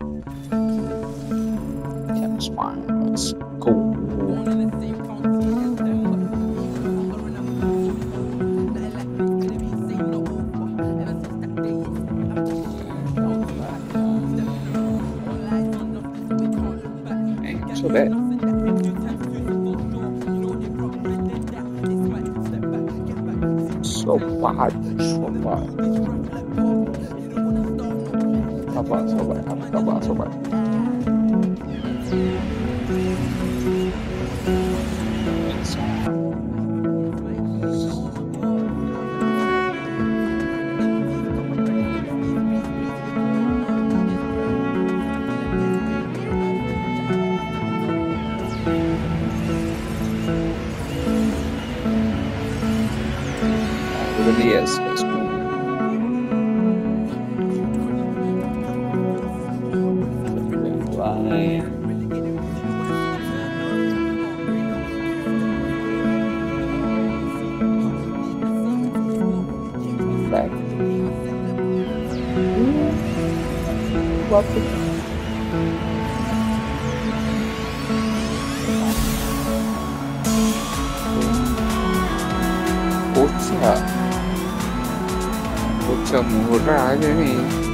That's fine. Let's go. So bad. So bad, so bad. So bad, so bad, so bad, so yes, yes. Back. Welcome. What's up? Macam murah aja nih.